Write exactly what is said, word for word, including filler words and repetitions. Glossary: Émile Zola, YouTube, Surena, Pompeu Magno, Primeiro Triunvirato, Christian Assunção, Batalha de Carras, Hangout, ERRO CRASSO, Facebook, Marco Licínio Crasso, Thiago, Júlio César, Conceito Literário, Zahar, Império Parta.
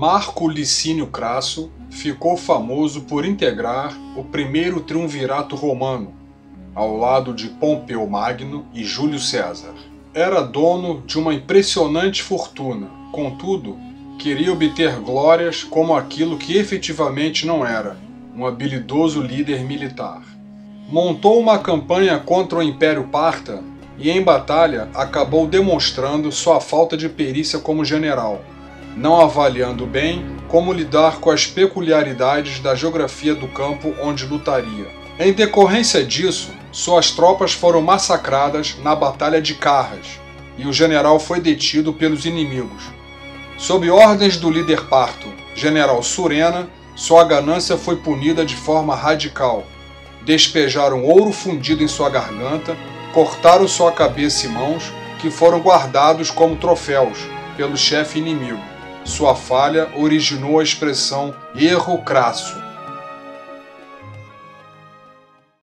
Marco Licínio Crasso ficou famoso por integrar o primeiro triunvirato romano, ao lado de Pompeu Magno e Júlio César. Era dono de uma impressionante fortuna, contudo, queria obter glórias como aquilo que efetivamente não era, um habilidoso líder militar. Montou uma campanha contra o Império Parta e, em batalha, acabou demonstrando sua falta de perícia como general, não avaliando bem como lidar com as peculiaridades da geografia do campo onde lutaria. Em decorrência disso, suas tropas foram massacradas na Batalha de Carras e o general foi detido pelos inimigos. Sob ordens do líder parto, general Surena, sua ganância foi punida de forma radical. Despejaram ouro fundido em sua garganta, cortaram sua cabeça e mãos, que foram guardados como troféus pelo chefe inimigo. Sua falha originou a expressão erro crasso.